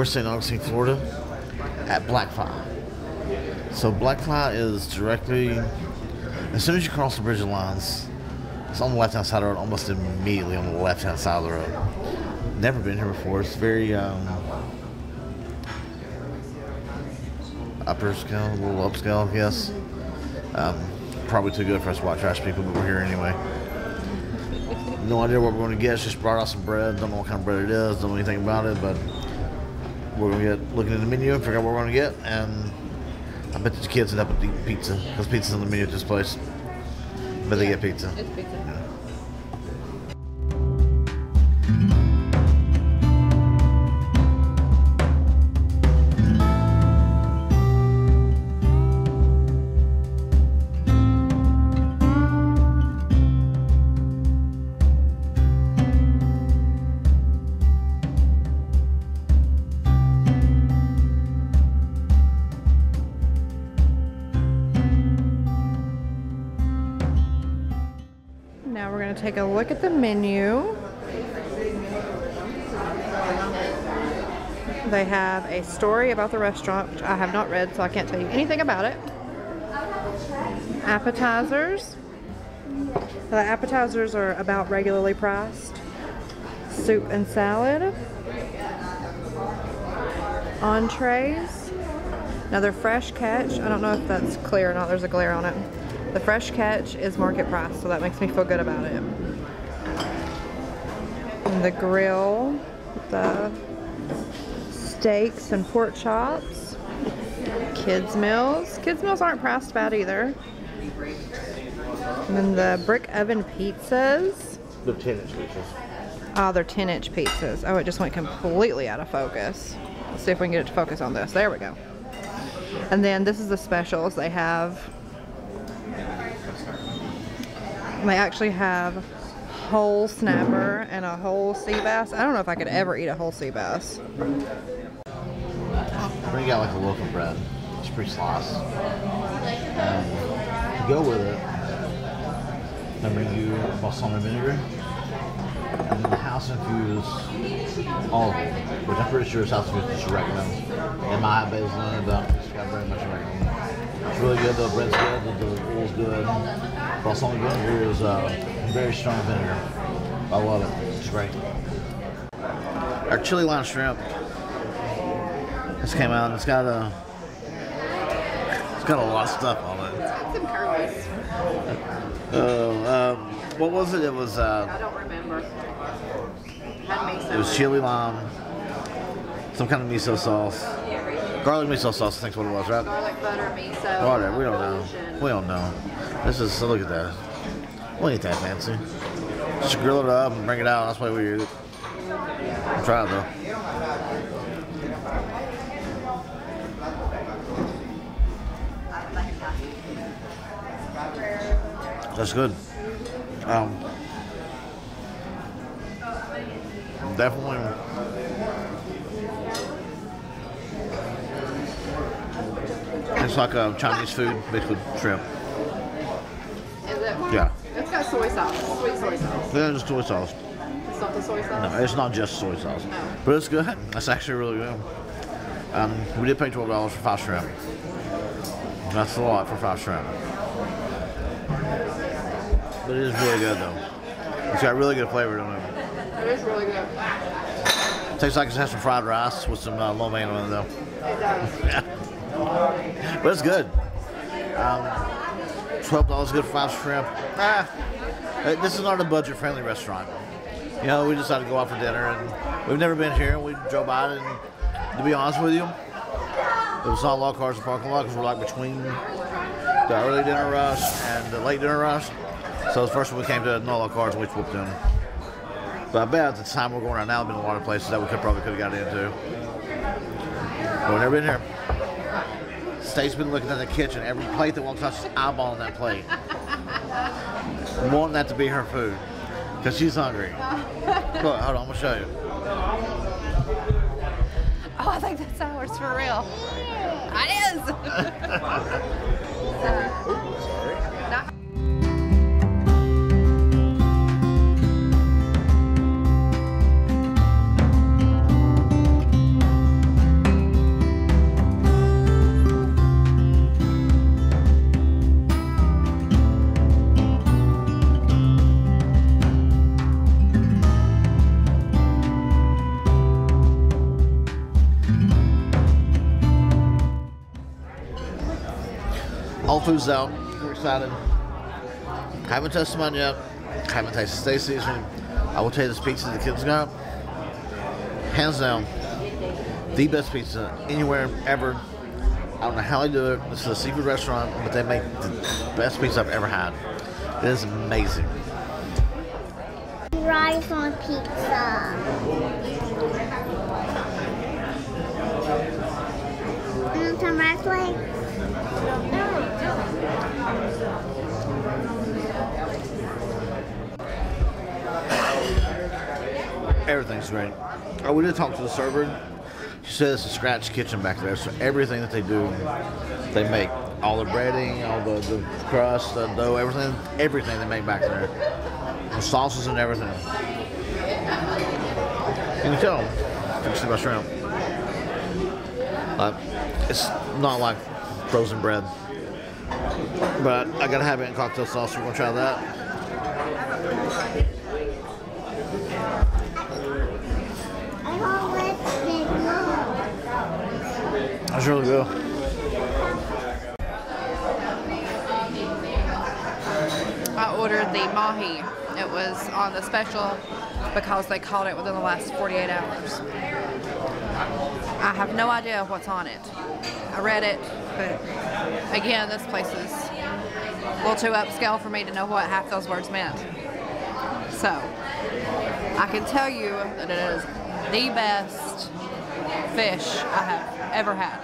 We're St. Augustine, Florida, at Blackfly. So Blackfly is directly, as soon as you cross the bridge of lines, it's on the left-hand side of the road, almost immediately on the left-hand side of the road. Never been here before. It's very upper scale, a little upscale, I guess. Probably too good for us to white trash people, but we're here anyway. No idea what we're going to get. It's just brought out some bread. Don't know what kind of bread it is. Don't know anything about it, but we're going to get looking at the menu and figure out what we're going to get. And I bet the kids end up with the pizza, because pizza's on the menu at this place. But yeah, they get pizza. It's pizza. Yeah. Now we're going to take a look at the menu. They have a story about the restaurant, which I have not read, so I can't tell you anything about it. Appetizers. The appetizers are about regularly priced. Soup and salad. Entrees. Another fresh catch. I don't know if that's clear or not. There's a glare on it. The fresh catch is market price, so that makes me feel good about it. And the grill, the steaks and pork chops, kids meals. Kids meals aren't priced bad either. And then the brick oven pizzas. The 10-inch pizzas. Ah, they're 10-inch pizzas. Oh, it just went completely out of focus. Let's see if we can get it to focus on this. There we go. And then this is the specials they have. They actually have whole snapper and a whole sea bass. I don't know if I could ever eat a whole sea bass. We got like a loaf of bread. It's pretty sliced. To go with it, I bring you balsamic vinegar. And then the house infused olive oil, which I'm pretty sure is house infused is recommend. In my eyes, it's not about, it's got very much recommend. It's really good, the bread's good, the oil's good. Balsamic vinegar is very strong vinegar. I love it. It's great. Our chili lime shrimp. This came out. And it's got a lot of stuff on it. It's got some curries. What was it? It was. I don't remember. It was chili lime. Some kind of miso sauce. Garlic miso sauce, I think is what it was, right? Garlic butter miso. Garlic, we don't know. We don't know. This is, look at that. We'll eat that fancy. Just grill it up and bring it out. That's the way we eat it. I'll try it though. That's good. Definitely. It's like Chinese food mixed with shrimp. Yeah. It's got soy sauce. Sweet soy sauce. Yeah, it's soy sauce. It's not the soy sauce? No, it's not just soy sauce. No. But it's good. It's actually really good. We did pay $12 for 5 shrimp. That's a lot for 5 shrimp. But it is really good though. It's got really good flavor to it. It is really good. Tastes like it has some fried rice with some lo mein on it though. It does. Yeah. But it's good. $12 good for 5 shrimp. This is not a budget-friendly restaurant. You know, we decided to go out for dinner, and we've never been here. We drove by, and to be honest with you, we saw a lot of cars in the parking lot because we're like between the early dinner rush and the late dinner rush. So the first one we came to, no lot of cars, and we swooped in. But I bet at the time we're going right now, there've been a lot of places that we probably could have got into. But we've never been here. State's been looking at the kitchen. Every plate that won't touch is eyeballing that plate. Wanting that to be her food. Because she's hungry. Look, hold on, I'm going to show you. Oh, I think that's ours for real. It is! Whole Foods out. We're excited. Haven't tested mine yet. Haven't tasted Stacy's. I will tell you, this pizza the kids got, hands down, the best pizza anywhere ever. I don't know how they do it. It's a secret restaurant, but they make the best pizza I've ever had. It is amazing. Rice on pizza. You want some rice flakes? Everything's great. Oh, we did talk to the server. She said it's a scratch kitchen back there, so everything that they do, they make. All the breading, all the crust, the dough, everything they make back there. The sauces and everything. You can tell them, see my shrimp. It's not like frozen bread. But I gotta have it in cocktail sauce, we're gonna try that. That's really good. I ordered the mahi. It was on the special because they caught it within the last 48 hours. I have no idea what's on it. I read it, but again, this place is a little too upscale for me to know what half those words meant. So, I can tell you that it is the best fish I have ever had.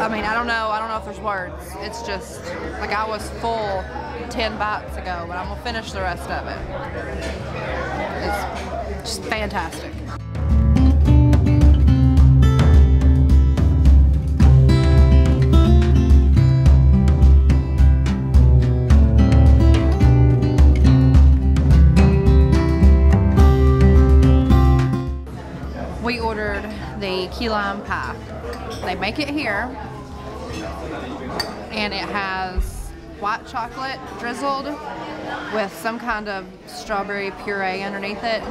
I mean, I don't know if there's words. It's just, like, I was full 10 bites ago, but I'm gonna finish the rest of it. It's just fantastic. We ordered the key lime pie. They make it here, and it has white chocolate drizzled with some kind of strawberry puree underneath it.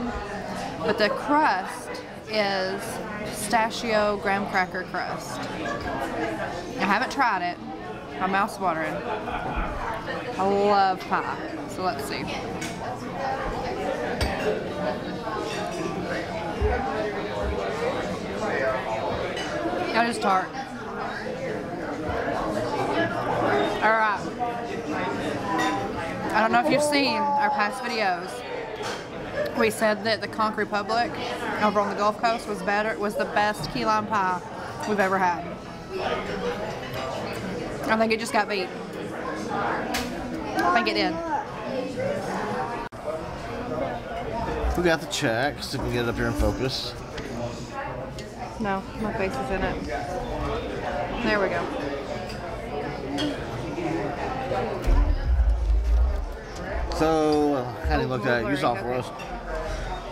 But the crust is pistachio graham cracker crust. I haven't tried it. My mouth's watering. I love pie, so let's see. That is tart. Alright. I don't know if you've seen our past videos. We said that the Conch Republic over on the Gulf Coast was the best key lime pie we've ever had. I think it just got beat. I think it did. We got the check, so we can get it up here in focus. No, my face is in it. There we go. So, how do you look at it? You saw for us.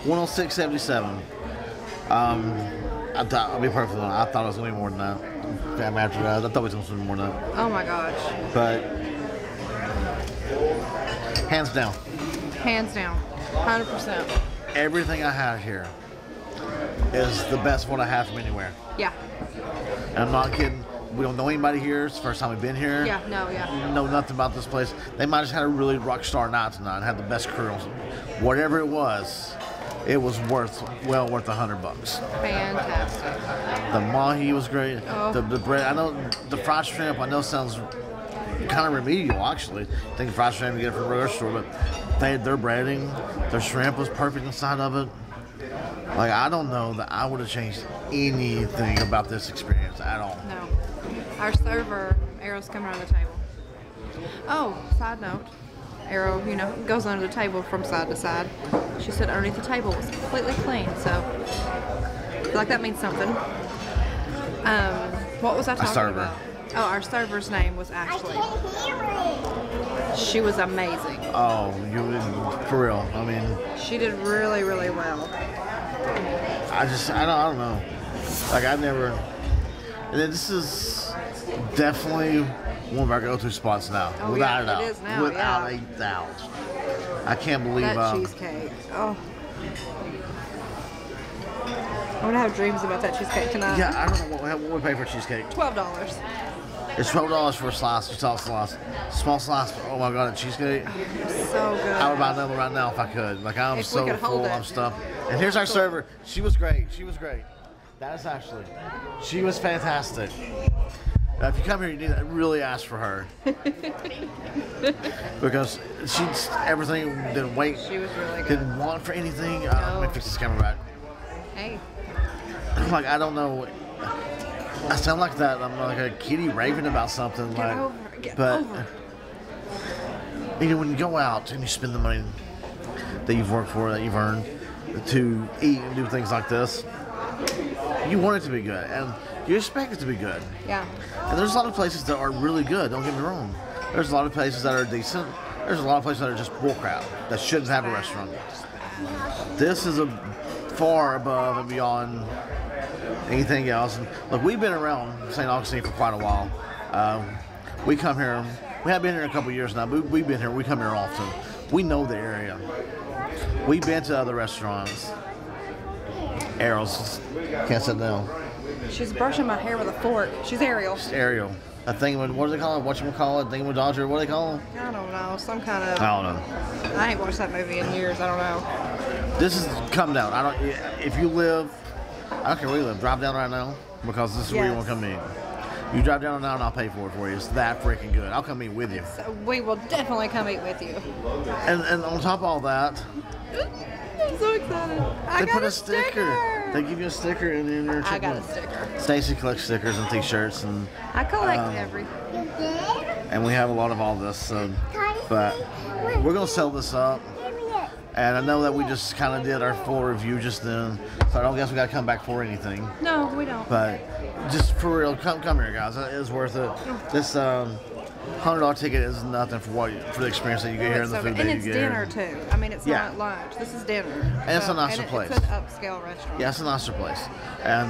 106.77. I'll be perfect. I thought it was going to be more than that. After that, I thought it was going to be more than that. Oh my gosh. But, hands down. Hands down. 100%. Everything I had here is the best one I have from anywhere. Yeah. And I'm not kidding. We don't know anybody here. It's the first time we've been here. Yeah, no, yeah. Know nothing about this place. They might have just had a really rock star night tonight and had the best crew. Whatever it was worth, well worth $100. Fantastic. The mahi was great. Oh. The bread. I know the fried shrimp, I know sounds kind of remedial, actually. I think fried shrimp you get it from a grocery store, but they had their breading. Their shrimp was perfect inside of it. Like, I don't know that I would have changed anything about this experience at all. No. Our server, Arrow's coming around the table. Oh, side note. Arrow, you know, goes under the table from side to side. She said underneath the table was completely clean, so I feel like that means something. What was I talking about? Oh, our server's name was Ashley. She was amazing. Oh, for real. I mean, she did really, really well. I don't know. Like, I never. And this is definitely one of our go-to spots now. Oh, without a doubt. It is now. Without a doubt. I can't believe that cheesecake. Oh. I'm gonna have dreams about that cheesecake tonight. Yeah, I don't know what we pay for cheesecake. $12. It's $12 for a slice, a tall slice, small slice. Oh my god, a cheesecake. So good. I would buy another right now if I could. Like I'm so full, I'm stuffed. And here's our server. She was great. She was great. That is Ashley. She was fantastic. If you come here, you need to really ask for her because she's everything. Didn't wait. She was really good. Didn't want for anything. No. Let me fix this camera back. Hey. Like I don't know. I sound like that. I'm like a kitty raving about something. Get like, over. Get but over. You know, when you go out and you spend the money that you've worked for, that you've earned, to eat and do things like this, you want it to be good and you expect it to be good. Yeah. And there's a lot of places that are really good. Don't get me wrong. There's a lot of places that are decent. There's a lot of places that are just bullcrap that shouldn't have a restaurant. This is a far above and beyond anything else. And look, we've been around St. Augustine for quite a while. We come here. We have been here a couple years now. We've been here. We come here often. We know the area. We've been to other restaurants. Ariel's can't sit down. She's brushing my hair with a fork. She's Ariel. She's Ariel. I think what do they call it? Whatchamacallit? Thingamadodger? What do they call it? I don't know. Some kind of. I don't know. I ain't watched that movie in years. I don't know. This is come down. I don't. If you live, I don't care where you live. Drive down right now because this is where you want to come in. You drive down now and I'll pay for it for you. It's that freaking good. I'll come eat with you. So we will definitely come eat with you. And on top of all that. I'm so excited. They put a sticker. They give you a sticker in your check. I got a sticker. Stacy collects stickers and t-shirts and I collect everything. And we have a lot of all this, so, but we're gonna sell this up. And I know that we just kind of did our full review just then, so I don't guess we gotta come back for anything. No, we don't. But just for real, come here, guys. It is worth it. This $100 ticket is nothing for for the experience that you get here and the food that you get. And it's dinner too. I mean, it's not lunch. This is dinner. And it's a nicer place. It's an upscale restaurant. Yeah, it's a nicer place. And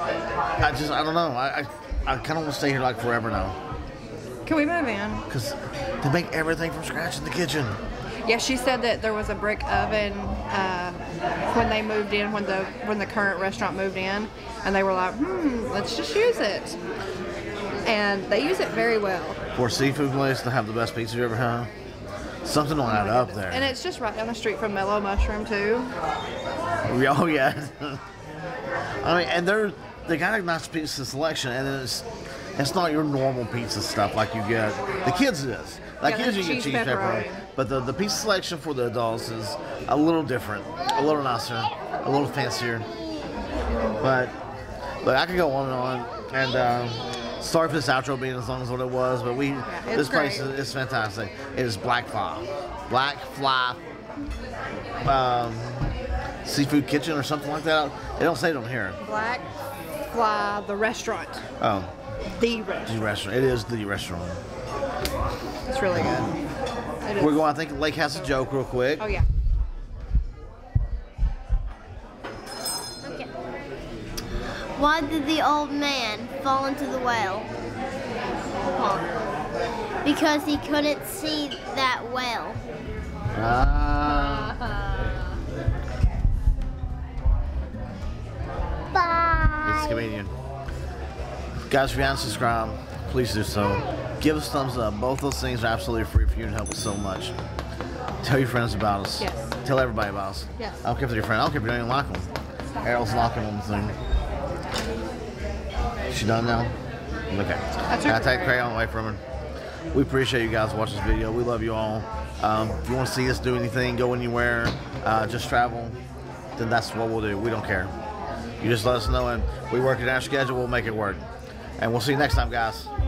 I don't know. I kind of want to stay here like forever now. Can we move in? Because they make everything from scratch in the kitchen. Yeah, she said that there was a brick oven when they moved in, when the current restaurant moved in, and they were like, let's just use it. And they use it very well. For a seafood place to have the best pizza you ever had. Something will add up there. And it's just right down the street from Mellow Mushroom too. Oh yeah. I mean, and they got a nice pizza selection, and it's not your normal pizza stuff like you get. The kids is. Like kids, you get cheese pepperoni. But the pizza selection for the adults is a little different, a little nicer, a little fancier. But look, I could go on and on, and. Sorry for this outro being as long as what it was, but this place is fantastic. It is Blackfly Seafood Kitchen or something like that. They don't say it on here. Blackfly, the restaurant. Oh. The restaurant. It is the restaurant. It's really good. It is. We're going, I think Lake has a joke real quick. Oh, yeah. Why did the old man fall into the well? Because he couldn't see that well. Bye. It's a comedian. Guys, if you haven't subscribed, please do so. Give us a thumbs up. Both those things are absolutely free for you and help us so much. Tell your friends about us. Yes. Tell everybody about us. Yes. I don't care if they're your friend. I don't care if you don't even like them. Errol's locking on the thing. She done now? Okay. I take crayon away from her. We appreciate you guys watching this video. We love you all. If you want to see us do anything, go anywhere, just travel, then that's what we'll do. We don't care. You just let us know and we work at our schedule. We'll make it work. And we'll see you next time, guys.